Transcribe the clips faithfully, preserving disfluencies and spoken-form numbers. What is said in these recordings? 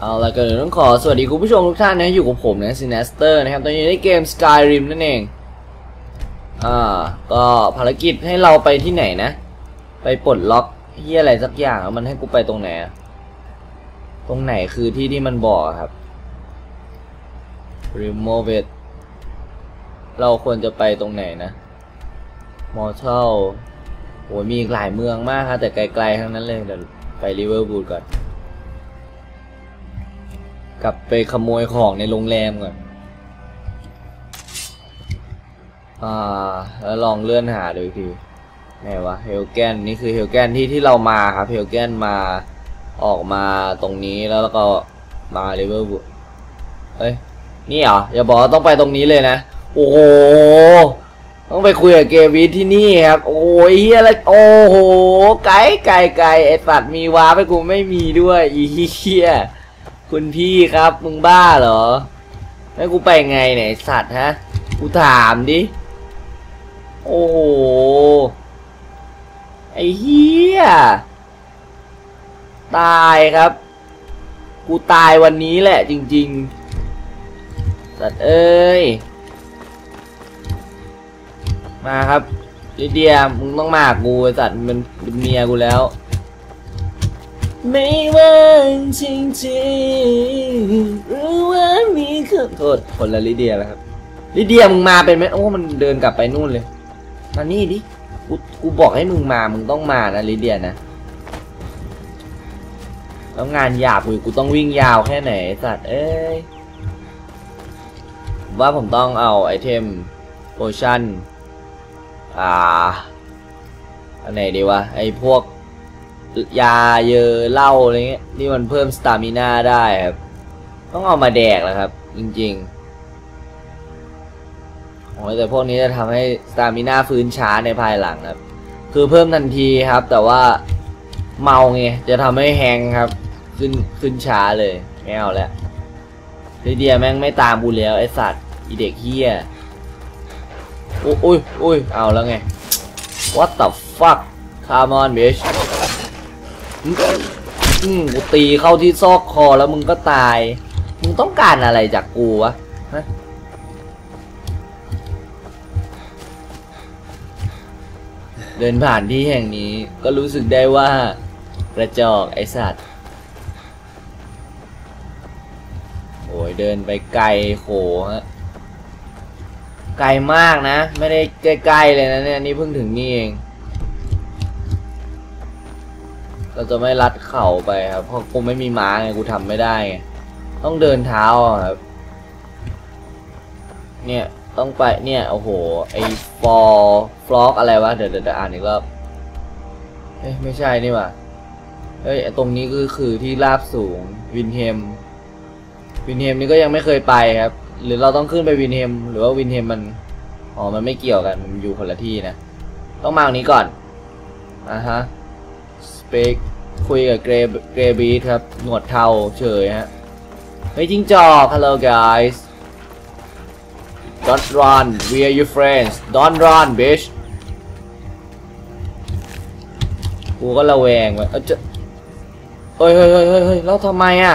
เอาละก็ต้องขอสวัสดีคุณผู้ชมทุกท่านนะอยู่กับผมนะซินัสเตอร์นะครับตอนนี้ในเกม Skyrim นั่นเองอ่าก็ภารกิจให้เราไปที่ไหนนะไปปลดล็อกเหี้ยอะไรสักอย่างมันให้กูไปตรงไหนตรงไหนคือที่ที่มันบอกครับ Remove it เราควรจะไปตรงไหนนะ Mortal โอ้ยมีหลายเมืองมากครับแต่ไกลๆทั้งนั้นเลยเดี๋ยวไป Riverwood ก่อนกลับไปขโมยของในโรงแรมก่อนอ่าแล้วลองเลื่อนหาดูอีกทีไหนวะเฮลแกนนี่คือเฮลแกนที่ที่เรามาครับเฮลแกนมาออกมาตรงนี้แล้วก็มาริเวอร์บุเอ้ยนี่เหรออย่าบอกต้องไปตรงนี้เลยนะโอ้โหต้องไปคุยกับเกวิทที่นี่ครับโอ้ยเฮียอะไรโอ้โหไกลไกลไกลไอสัตว์มีว้าไปกูไม่มีด้วยอีเฮียคุณพี่ครับมึงบ้าเหรอให้กูไปไงไหนสัตว์ฮะกูถามดิโอ้โหไอ้เหี้ยตายครับกูตายวันนี้แหละจริงๆสัตว์เอ้ยมาครับลิเดียมึงต้องมากูสัตว์มันเป็นเมียกูแล้วไม่ว่าจริงๆหรือว่ามีคือโทษคนละลิเดียแล้วครับลิเดียมึงมาเป็นไหมโอ้มันเดินกลับไปนู่นเลยมานี่ดิกูกูบอกให้มึงมามึงต้องมานะลิเดียนะแล้วงานหยาบกูกูต้องวิ่งยาวแค่ไหนสัตว์เอ้ยว่าผมต้องเอาไอเทมโพชั่นอ่าอันไหนดีวะไอพวกยาเยอะเหล้าอะไรเงี้ยที่มันเพิ่มสตามิน่าได้ครับต้องเอามาแดกแล้วครับจริงๆโอ้ยแต่พวกนี้จะทำให้สตามิน่าฟื้นช้าในภายหลังครับคือเพิ่มทันทีครับแต่ว่าเมาไงจะทำให้แฮงครับขึ้นขึ้นช้าเลยไม่เอาแล้วลิเดียแม่งไม่ตามกูแล้วไอสัตว์อีเด็กเฮียโอ้ยโอ้ยโอ้ยเอาแล้วไง what the fuck come on bitchอืมกูตีเข้าที่ซอกคอแล้วมึงก็ตายมึงต้องการอะไรจากกูวะฮะเดินผ่านที่แห่งนี้ก็รู้สึกได้ว่ากระจอกไอสัตว์โอ้ยเดินไปไกลโขฮะไกลมากนะไม่ได้ใกล้ๆเลยนะเนี่ยนี่เพิ่งถึงนี่เองเราจะไม่ลัดเข่าไปครับเพราะกูไม่มีม้าไงกูทำไม่ได้ไงต้องเดินเท้าครับเนี่ยต้องไปเนี่ยโอ้โหไอ้ฟอร์ฟล็อกอะไรวะเดี๋ยวเดี๋ยวอ่านอีกรอบเฮ้ยไม่ใช่นี่ว่ะเฮ้ยตรงนี้ก็คือที่ราบสูงวินเฮมวินเฮมนี่ก็ยังไม่เคยไปครับหรือเราต้องขึ้นไปวินเฮมหรือว่าวินเฮมมันอ๋อมันไม่เกี่ยวกันมันอยู่คนละที่นะต้องมาตรงนี้ก่อนอ่ะฮะไปคุยกับเกรเกรบีทครับหนวดเทาเฉยฮะเฮ้ยจิ้งจอก hello guys don't run we are your friends don't run bitch กูก็ระแวงไปเอ้ยเฮ้ยเฮ้ยเฮ้ยแล้วทำไมอ่ะ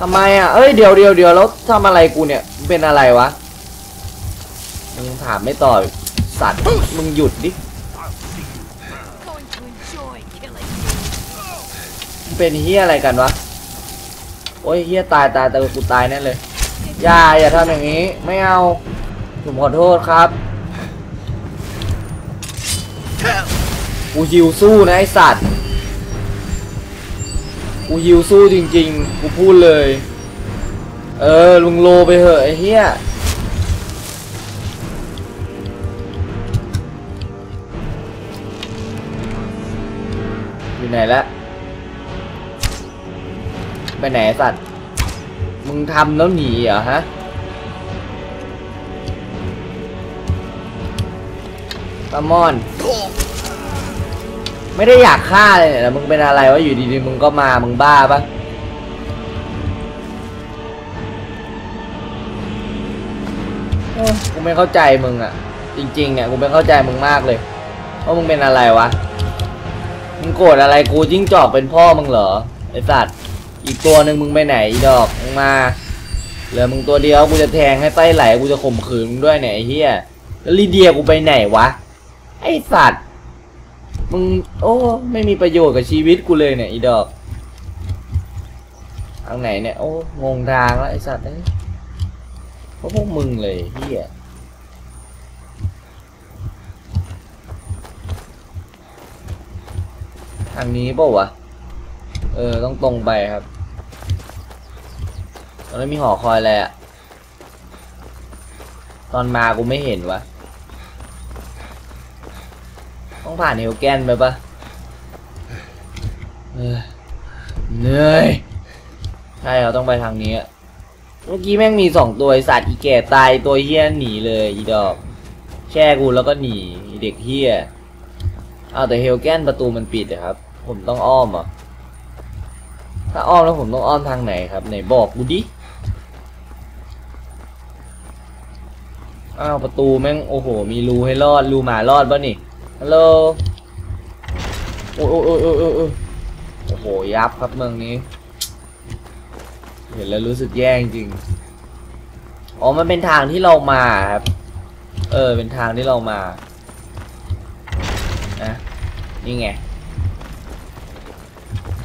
ทำไมอ่ะเอ้ยเดี๋ยวเดี๋ยวเดี๋ยวแล้วทำอะไรกูเนี่ยเป็นอะไรวะมึงถามไม่ตอบสัตว์มึงหยุดดิเป็นเฮียอะไรกันวะโอ้ยเฮียตายตายแต่กูตายแน่เลยอย่าอย่าทำอย่างนี้ไม่เอาผมขอโทษครับกูยิวสู้นะไอสัตว์กูยิวสู้จริงๆกูพูดเลยเออลุงโลไปเหอะไอเฮียอยู่ไหนละไปไหนสัตว์มึงทำแล้วหนีเหรอฮะตะมอนไม่ได้อยากฆ่าเลยเนี่ยมึงเป็นอะไรวะอยู่ดีๆมึงก็มามึงบ้าปะกูไม่เข้าใจมึงอ่ะจริงๆเนี่ยกูไม่เข้าใจมึงมากเลยว่ามึงเป็นอะไรวะมึงโกรธอะไรกูจิ้งจอกเป็นพ่อมึงเหรอไอ้สัตว์ อีกตัวหนึ่งมึงไปไหนดอกมึงมาเหลือมึงตัวเดียวกูจะแทงให้ไส้ไหลกูจะข่มขืนมึงด้วยไหนเฮียแล้วลีเดียกูไปไหนวะไอสัตว์มึงโอ้ไม่มีประโยชน์กับชีวิตกูเลยเนี่ยอีดอกทางไหนเนี่ยโอ้งงทางแล้วไอสัตว์เนี่ยเพราะพวกมึงเลยเฮียทางนี้เปล่าวะเออต้องตรงไปครับตอนนี้มีหอคอยอะไรอะตอนมากูไม่เห็นวะต้องผ่านเฮลแกนไปปะเออเหนื่อยใช่เราต้องไปทางนี้เมื่อกี้แม่งมีสองตัวไอสัตว์อีแก่ตายตัวเหี้ยหนีเลยอีดอกแช่กูแล้วก็หนีอีเด็กเหี้ยอ้าวแต่เฮลแกนประตูมันปิดนะครับผมต้องอ้อมอ่ะถ้าอ้อมแล้วผมต้องอ้อมทางไหนครับไหนบอกกูดิอ้าวประตูแม่งโอ้โหมีรูให้รอดรูหมารอดป่ะนี่ฮัลโหลโอ้โอ้โอ้โอ้โอ้โอ้โหยับครับเมืองนี้เห็นแล้วรู้สึกแย่จริงอ๋อมันเป็นทางที่เรามาครับเออเป็นทางที่เรามานะนี่ไง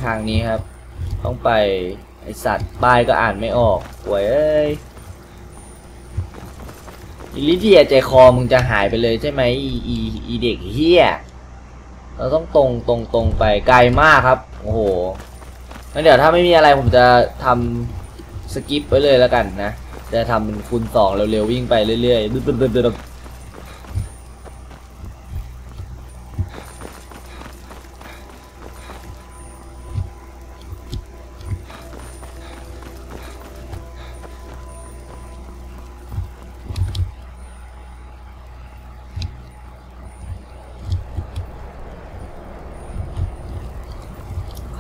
ทางนี้ครับต้องไปไอสัตว์ป้ายก็อ่านไม่ออกป่วยเอ้ยอิลิเดียใจคอมึงจะหายไปเลยใช่ไหมอีอีอีเด็กเฮียเราต้องตรงตรงตรงไปไกลมากครับโอ้โหงั้นเดี๋ยวถ้าไม่มีอะไรผมจะทำสกิปไปเลยแล้วกันนะจะทำเป็นคูณสองเร็วๆวิ่งไปเรื่อยๆดึ๊ดๆ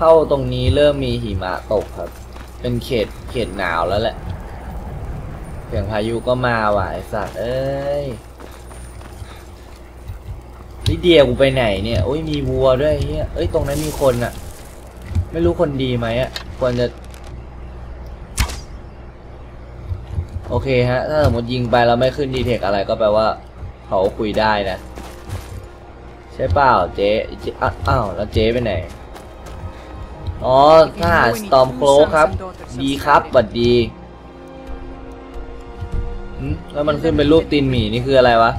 เข้าตรงนี้เริ่มมีหิมะตกครับเป็นเขตเขตหนาวแล้วแหละเสียงพายุก็มาว่ะไอ้สัตว์เอ้ยลิเดียกูไปไหนเนี่ยโอ้ยมีวัวด้วยเฮียเอ้ยตรงนั้นมีคนอะไม่รู้คนดีไหมอะควรจะโอเคฮะถ้าสมมติยิงไปแล้วไม่ขึ้นดีเทคอะไรก็แปลว่าเขาคุยได้นะใช่เปล่าเจ๊อ้าวแล้วเจ๊ไปไหนอ๋อทหารสตอมโคลครับดีครับบัดดีแล้วมันขึ้นเป็นรูปตีนหมีนี่คืออะไรวะ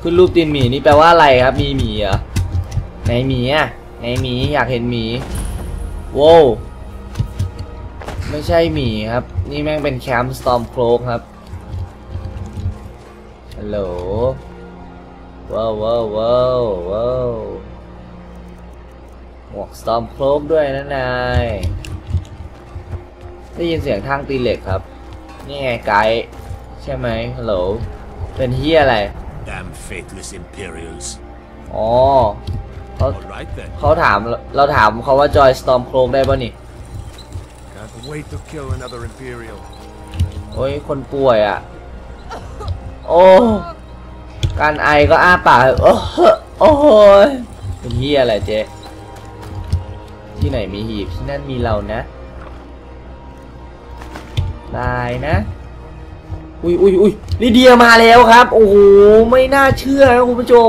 ขึ้นรูปตีนหมีนี่แปลว่าอะไรครับมีหมีเหรอไหนหมีอ่ะไหนหมีอยากเห็นหมีโว้วไม่ใช่หมีครับนี่แม่งเป็นแคมป์สตอมโคลครับฮัลโหลว้าวว้าวว้าวว้าวหมวกสตอมโคลกด้วยนะนายได้ยินเสียงทางตีเหล็กครับนี่ไงไกด์ใช่ไหมฮัลโหลเป็นเฮียอะไรอ๋อเขาเขาถามเราถามเขาว่าจอยสตอมโคลกได้ป่ะนี่โอ้ยคนป่วยอ่ะโอ้การไอก็อ้าปากโอ้โหโอ้โหเป็นเฮียอะไรเจ๊ที่ไหนมีหีบที่นั่นมีเรานะตายนะอุ้ยอุ้ยอุ้ยลิเดียมาแล้วครับโอ้โหไม่น่าเชื่อนะคุณผู้ชม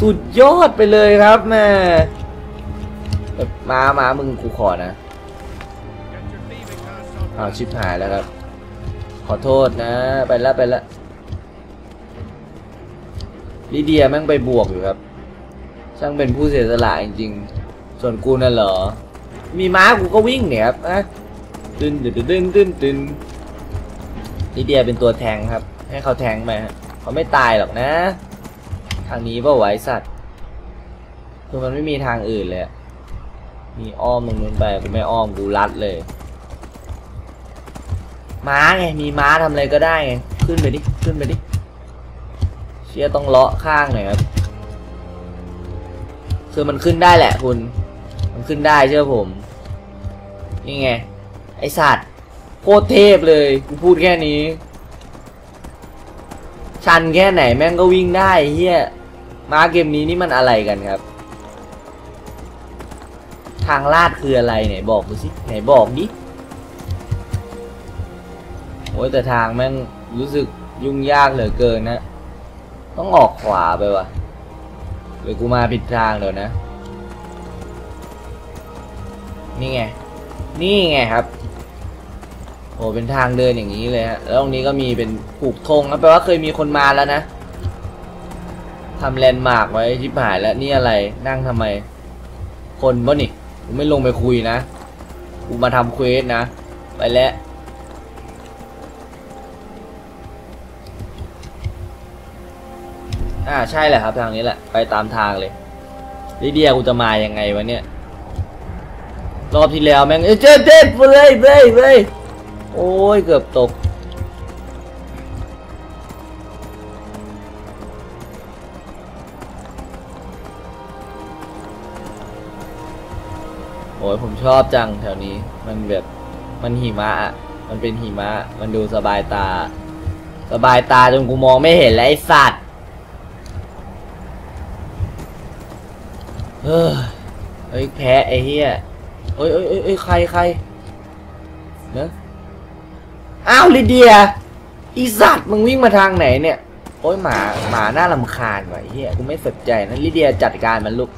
สุดยอดไปเลยครับแม่มามามึงกูขอนะเอาชิบหายแล้วครับขอโทษนะไปละไปละลิเดียแม่งไปบวกอยู่ครับช่างเป็นผู้เสียสละจริงๆส่วนกูน่ะเหรอมีม้ากูก็วิ่งเนี่ยครับนะตึนตึนตึนตึนตึนลิเดียเป็นตัวแทงครับให้เขาแทงไปเขาไม่ตายหรอกนะทางนี้เปล่าไว้สัตว์คือมันไม่มีทางอื่นเลยมีอ้อมตรงนู้นไปกูไม่อ้อมกูรัดเลยม้าไงมีม้าทำอะไรก็ได้ไงขึ้นไปดิขึ้นไปดิเชี่ยต้องเลาะข้างหน่อยครับคือมันขึ้นได้แหละคุณมันขึ้นได้เชื่อผมนี่ไงไอสัตว์โคตรเทพเลยกูพูดแค่นี้ชันแค่ไหนแม่งก็วิ่งได้เฮียมาเกมนี้นี่มันอะไรกันครับ ทางลาดคืออะไรไหนบอกดูสิไหนบอกดิโอ้ยแต่ทางแม่งรู้สึกยุ่งยากเหลือเกินนะต้องออกขวาไปวะเดี๋ยวกูมาผิดทางเดี๋ยวนะนี่ไงนี่ไงครับโอ้เป็นทางเดินอย่างนี้เลยฮะแล้วตรงนี้ก็มีเป็นปลูกธงนะแปลว่าเคยมีคนมาแล้วนะทำแลนด์มาร์กไว้ชิบหายแล้วนี่อะไรนั่งทำไมคนบ่นี่กูไม่ลงไปคุยนะกูมาทำเควสนะไปแล้วอ่าใช่แหละครับทางนี้แหละไปตามทางเลยลิเดียกูจะมายังไงวะเนี่ยรอบที่แล้วแม่งเจ็บเจ็บเลยเลยเลยโอ้ยเกือบตกโอ้ยผมชอบจังแถวนี้มันแบบมันหิมะอ่ะมันเป็นหิมะมันดูสบายตาสบายตาจนกูมองไม่เห็นแล้วไอ้สัตว์เฮ้ยไอ้แพ้ไอ้เหี้ยเอ้ยเอ้ยเอ้ยใครใครเนอะอ้าวลิเดียอีสัตว์มึงวิ่งมาทางไหนเนี่ยโอ้ยหมาหมาหน้าลำคาญว่ะเฮียกูไม่สนใจนะลิเดียจัดการมันลูก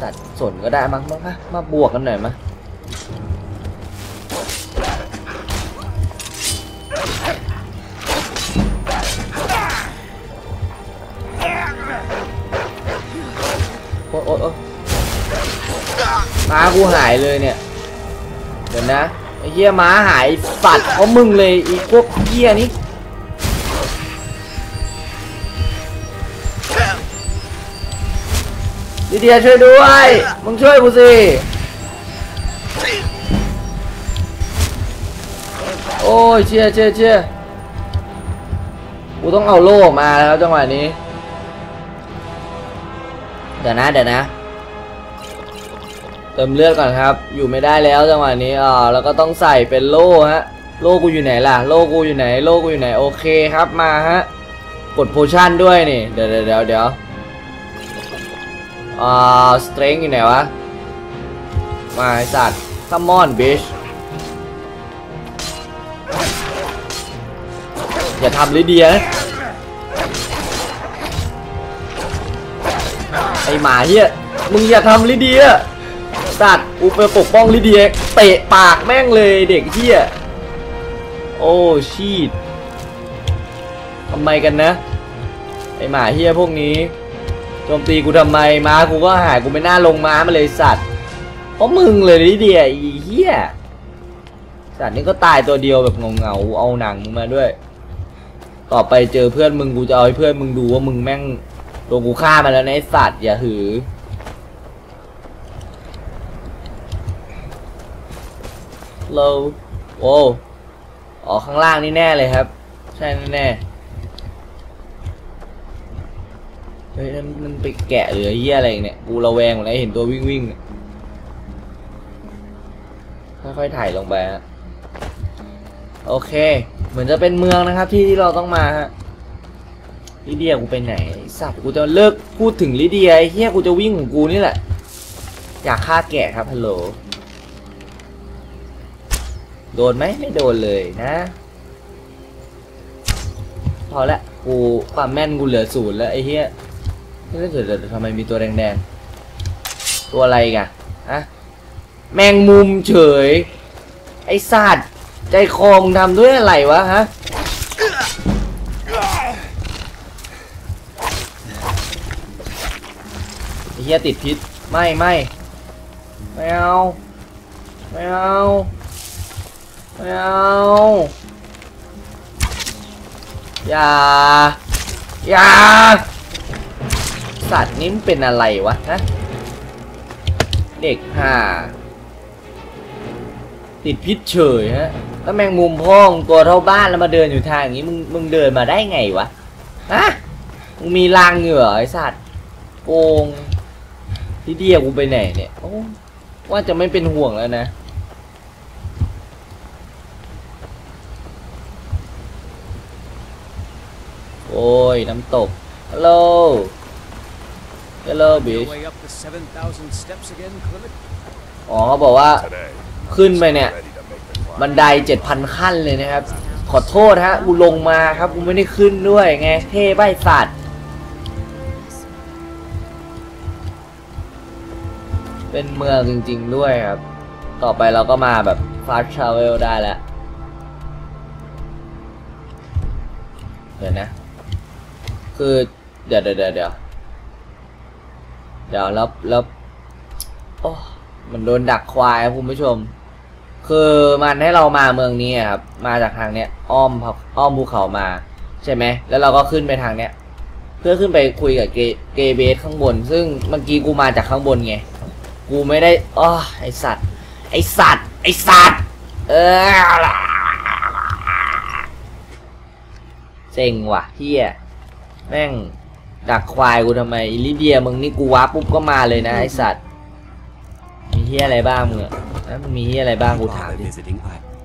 สัตว์สนก็ได้มั้งมามาบวกกันหน่อยมาโอ๊ยโอ๊ยโอ๊ยม้ากูหายเลยเนี่ยเดี๋ยวนะไอ้เหี้ยม้าหายสัตว์เพราะมึงเลยอีพวกเหี้ยนี้ลิเดียช่วยด้วยมึงช่วยกูสิโอ้ยเชี่ยเชี่ยเชี่ยกูต้องเอาโล่มาแล้วจังหวะนี้เดี๋ยวนะเดี๋ยวนะเติมเลือดก่อนครับอยู่ไม่ได้แล้วจังหวะนี้อ่าแล้วก็ต้องใส่เป็นโล่ฮะโล่กูอยู่ไหนล่ะโล่กูอยู่ไหนโล่กูอยู่ไหนโอเคครับมาฮะกดโพชั่นด้วยนี่เดี๋ยวเดี๋ยวเดี๋ยวอ่าสเตรนจ์อยู่ไหนวะมาไอ้สัตว์ซัมมอนบิชอย่าทำลิเดียนะไอหมาเฮียมึงอย่าทำลิเดียสัตว์กูไปปกป้องลิเดียเตะปากแม่งเลยเด็กเฮียโอ้ชีดทำไมกันนะไอหมาเฮียพวกนี้โจมตีกูทำไมม้ากูก็หายกูไม่น่าลงม้ามาเลยสัตว์เพราะมึงเลยลิเดียไอเฮียสัตว์นี่ก็ตายตัวเดียวแบบเงาเงาเอาหนังมึงมาด้วยต่อไปเจอเพื่อนมึงกูจะเอาให้เพื่อนมึงดูว่ามึงแม่งโดนกูฆ่ามาแล้วนะไอสัตว์อย่าหือโลโว้อ๋อข้างล่างนี่แน่เลยครับใช่แน่เฮ้ยมันไปแกะหรือเหี้ยอะไรเนี่ยกูระแวงหมดเลยเห็นตัววิ่งวิ่งค่อยๆถ่ายลงไปฮะโอเคเหมือนจะเป็นเมืองนะครับที่ที่เราต้องมาฮะลิเดียกูไปไหนสัตว์กูจะเลิกพูดถึงลิเดียไอ้เหี้ยกูจะวิ่งของกูนี่แหละอยากฆ่าแกะครับฮัลโหลโดนไหมไม่โดนเลยนะพอละกูความแม่นกูเหลือศูนย์แล้วไอ้เหี้ยไม่รู้สึกเดี๋ยวทำไมมีตัวแดงๆตัวอะไรกันอะแมงมุมเฉยไอ้สัตว์ใจคอมึงทำด้วยอะไรวะฮะไอ้เหี้ยติดพิษไม่ไม่ไม่เอาไม่เอาไม่เอาอย่าอย่าสัตว์นี้มันเป็นอะไรวะฮะเด็กห่าติดพิษเฉยฮะแล้วแมงมุมพ่องตัวเท่าบ้านแล้วมาเดินอยู่ทางอย่างนี้มึงมึงเดินมาได้ไงวะฮะมึงมีรางเหงื่อไอ้สัตว์โกงที่เดียวกูไปไหนเนี่ยโอ้ว่าจะไม่เป็นห่วงแล้วนะโอ้ยน้ำตกฮัลโหล Hello bitch อ๋อเขาบอกว่าขึ้นไปเนี่ยบันได เจ็ดพัน ขั้นเลยนะครับขอโทษฮะกูลงมาครับกูไม่ได้ขึ้นด้วยไงเท่ใบสัตว์เป็นเมืองจริงๆด้วยครับต่อไปเราก็มาแบบฟาสต์ทราเวลได้แล้วเดี๋ยวนะคือเดี๋ยวเดี๋ยวเดี๋ยวเดี๋ยวเดี๋ยวแล้วแล้วโอ้มันโดนดักควายครับคุณผู้ชมคือมันให้เรามาเมืองนี้ครับมาจากทางเนี้ยอ้อมอ้อมภูเขามาใช่ไหมแล้วเราก็ขึ้นไปทางเนี้ยเพื่อขึ้นไปคุยกับเกเกเบสข้างบนซึ่งเมื่อกี้กูมาจากข้างบนไงกูไม่ได้อ๋อไอสัตว์ไอสัตว์ไอสัตว์เออเซ็งว่ะเฮียแม่งดักควายกูทำไมอิลิเดียมึงนี่กูว้าปุ๊บก็มาเลยนะไอสัตว์มีเฮียอะไรบ้างมึงอ่ะแล้วมันมีเฮียอะไรบ้างกูถามดิ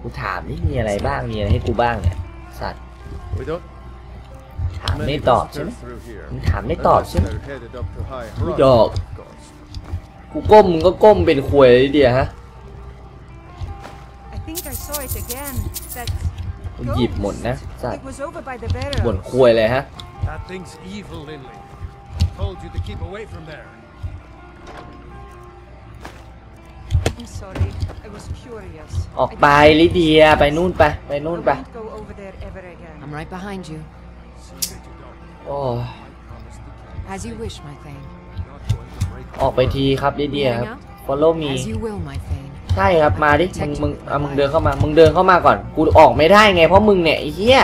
กูถามนี่มีอะไรบ้างมีอะไรให้กูบ้างเนี่ยสัตว์ถามไม่ตอบใช่ไหมมึงถามไม่ตอบใช่ไหมไม่ดอกกูก้มมึงก็ก้มเป็นควยเลยเดียฮะกูหยิบหมดนะสัตว์บ่นควยเลยฮะออกไปลิเดียไปนู่นไปไปนู่นไปโอ้ออกไปทีครับลิเดียครับฟอลโล่มีใช่ครับมาดิมึงมึงเอามึงเดินเข้ามามึงเดินเข้ามาก่อนกูออกไม่ได้ไงเพราะมึงเนี่ยไอ้เหี้ย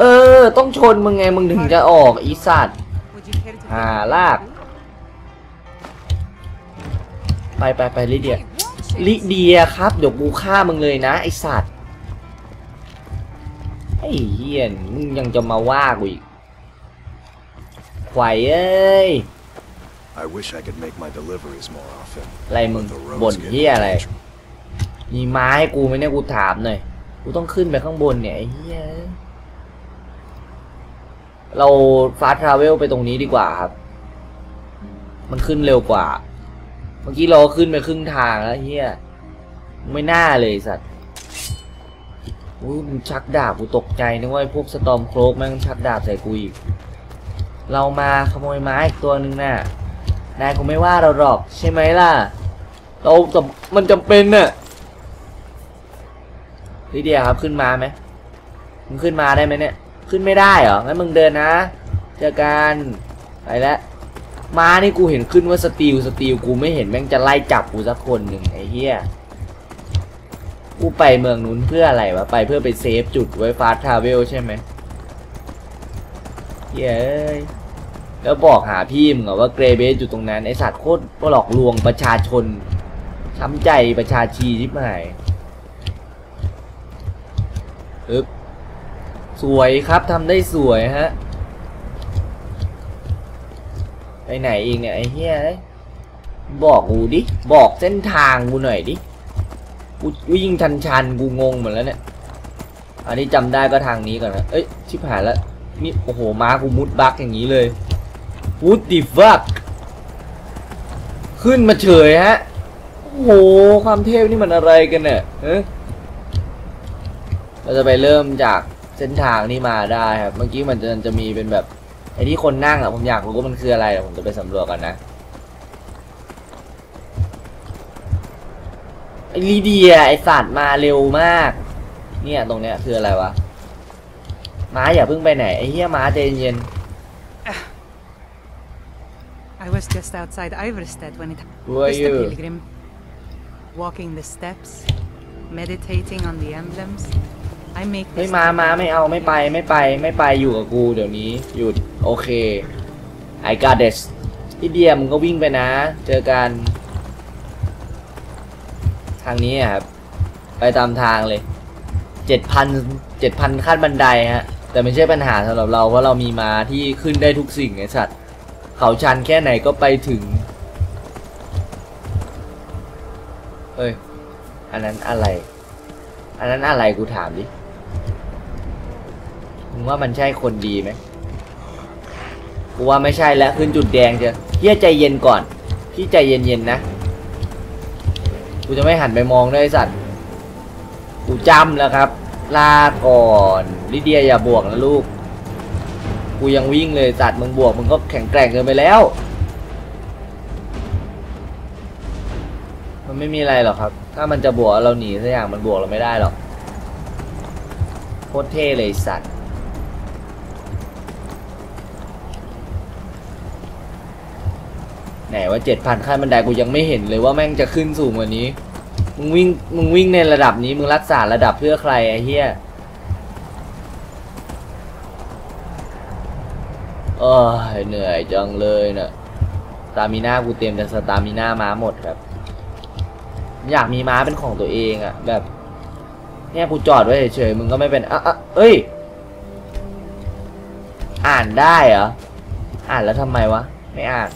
เออต้องชนมึงไงมึงถึงจะออกอีสัตว์อ่าลากไปไปไปลิเดียลิเดียครับเดี๋ยวกูฆ่ามึงเลยนะไอสัตว์ไอ้เหี้ยมึงยังจะมาว่ากูอีกควายเอ้ยอะไรมึงบ่นเหี้ยอะไรมีไม้กูไหมเนี่ยกูถามหน่อยกูต้องขึ้นไปข้างบนเนี่ยไอ้เหี้ยเราฟาสต์ทราเวลไปตรงนี้ดีกว่าครับมันขึ้นเร็วกว่าเมื่อกี้เราขึ้นไปครึ่งทางแล้วเฮียไม่น่าเลยสัตว์อู้มึงชักดาบกูตกใจนึกว่าพวกสตอมโครกแม่งชักดาบใส่กูอีกเรามาขโมยไม้อีกตัวหนึ่งน่ะนายคงไม่ว่าเราหรอกใช่ไหมล่ะเรามันจำเป็นน่ะลิเดียครับขึ้นมาไหมมึงขึ้นมาได้ไหมเนี่ยขึ้นไม่ได้เหรองั้นมึงเดินนะเจอกันไปแล้วมานี่กูเห็นขึ้นว่าสตีลสตีลกูไม่เห็นแม่งจะไล่จับกูสักคนหนึ่งไอ้เหี้ยกูไปเมืองนู้นเพื่ออะไรวะไปเพื่อไปเซฟจุดไว้ฟาสต์ทราเวลใช่ไหมเย้แล้วบอกหาพี่มึงเหรอว่าเกรเบสอยู่ตรงนั้นไอสัตว์โคตรหลอกลวงประชาชนช้ำใจประชาชีชิบหายอึ๊บสวยครับทำได้สวยฮะไปไหนอีกเนี่ยไอ้เหี้ยบอกกูดิบอกเส้นทางกูหน่อยดิกูวิ่งทันชันกูงงหมดแล้วเนี่ยอันนี้จำได้ก็ทางนี้ก่อนนะเอ้ยชิบหายแล้วนี่โอ้โหม้ากูมุดบักอย่างนี้เลยมุดดิบักขึ้นมาเฉยฮะโอ้โหความเทพนี่มันอะไรกันเนี่ยเราจะไปเริ่มจากเส้นทางนี้มาได้ครับเมื่อกี้มันจะจะมีเป็นแบบไอ้ที่คนนั่งอ่ะผมอยากรู้ว่ามันคืออะไรผมจะไปสำรวจก่อนนะไอ้ลิเดียไอ้สัตว์มาเร็วมากเนี่ยตรงเนี้ยคืออะไรวะม้าอย่าเพิ่งไปไหนไอ้เหี้ยม้าใจเย็นๆ Who are you? Walking the steps, meditating on the emblemsไม่มามาไม่เอาไม่ไปไม่ไปไม่ไปอยู่กับกูเดี๋ยวนี้หยุดโอเคไอการ์เดสที่เดียมึงก็วิ่งไปนะเจอกันทางนี้ครับไปตามทางเลยเจ็ดพันเจ็ดพันขั้นบันไดฮะแต่ไม่ใช่ปัญหาสำหรับเราเพราะเรามีม้าที่ขึ้นได้ทุกสิ่งไอสัตว์เขาชันแค่ไหนก็ไปถึงเอ้ยอันนั้นอะไรอันนั้นอะไรกูถามดิว่ามันใช่คนดีไหมกูว่าไม่ใช่แล้วขึ้นจุดแดงเจอเ พี่ใจเย็นก่อนพี่ใจเย็นๆนะกูจะไม่หันไปมองด้วยไอ้สัตว์กูจำแล้วครับลาก่อนลิเดียอย่าบวกนะลูกกูยังวิ่งเลยสัตว์มึงบวกมึงก็แข็งแกร่งเกินไปแล้วมันไม่มีอะไรหรอกครับถ้ามันจะบวกเราหนีสักอย่างมันบวกเราไม่ได้หรอกโคตรเท่เลยสัตว์ไหนว่า เจ็ดพัน ขั้นบันไดกูยังไม่เห็นเลยว่าแม่งจะขึ้นสูงกว่านี้มึงวิ่งมึงวิ่งในระดับนี้มึงรักษาระดับเพื่อใครไอ้เหี้ยโอ้ยเหนื่อยจังเลยนะตามีหน้ากูเต็มแต่สตามีหน้าม้าหมดครับอยากมีม้าเป็นของตัวเองอะแบบเนี่ยกูจอดไว้เฉยๆมึงก็ไม่เป็นอ่ะอ่ะเอ้ยอ่านได้เหรออ่านแล้วทำไมวะไม่อ่าน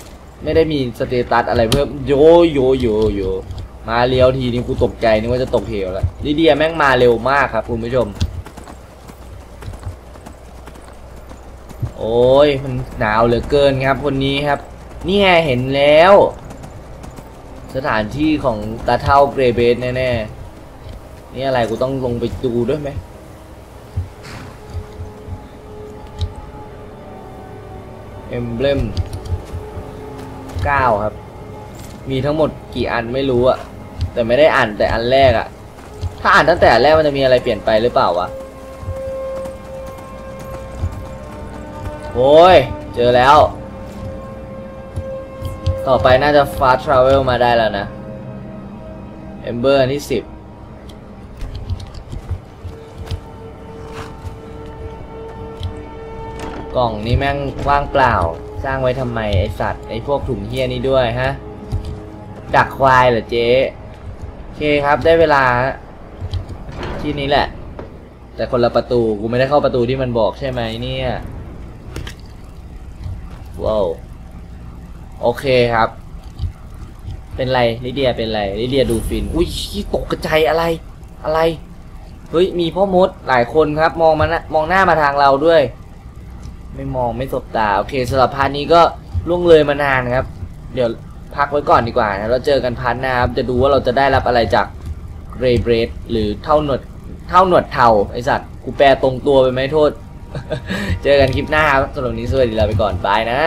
ไม่ได้มีสเตตัสอะไรเพิ่มโยโยโยโยมาเลี้ยวทีนี้กูตกใจนึกว่าจะตกเหวแล้วลิเดียแม่งมาเร็วมากครับคุณผู้ชมโอ้ยมันหนาวเหลือเกินครับคนนี้ครับนี่ไงเห็นแล้วสถานที่ของตาเท่าเกรเบสแน่ๆนี่อะไรกูต้องลงไปดูด้วยไหมเอ็มเบลมเก้าครับมีทั้งหมดกี่อันไม่รู้อะแต่ไม่ได้อ่านแต่อันแรกอะถ้าอ่านตั้งแต่อันแรกมันจะมีอะไรเปลี่ยนไปหรือเปล่าวะโอ้ยเจอแล้วต่อไปน่าจะฟาสต์ทราเวลมาได้แล้วนะเอมเบอร์อันที่สิบกล่องนี้แม่งว่างเปล่าสร้างไว้ทำไมไอสัตว์ไอพวกถุงเหี้ยนี่ด้วยฮะดักควายเหรอเจ๊โอเคครับได้เวลาที่นี้แหละแต่คนละประตูกูไม่ได้เข้าประตูที่มันบอกใช่ไหมเนี่ยว้าวโอเคครับเป็นไรลิเดียเป็นไรลิเดียดูฟินอุ้ยตกกระจายอะไรอะไรเฮ้ยมีพ่อมดหลายคนครับมองมานะมองหน้ามาทางเราด้วยไม่มองไม่สบตาโอเคสำหรับพาร์ทนี้ก็ล่วงเลยมานานครับเดี๋ยวพักไว้ก่อนดีกว่านะเราเจอกันพาร์ทหน้าครับจะดูว่าเราจะได้รับอะไรจากเรย์เบรดหรือเท่าหนวดเท่าหนวดเทาไอสัตว์กูแปลตรงตัวไปไหมโทษ เจอกันคลิปหน้าครับสำหรับวันนี้สวัสดีลาไปก่อนบายนะ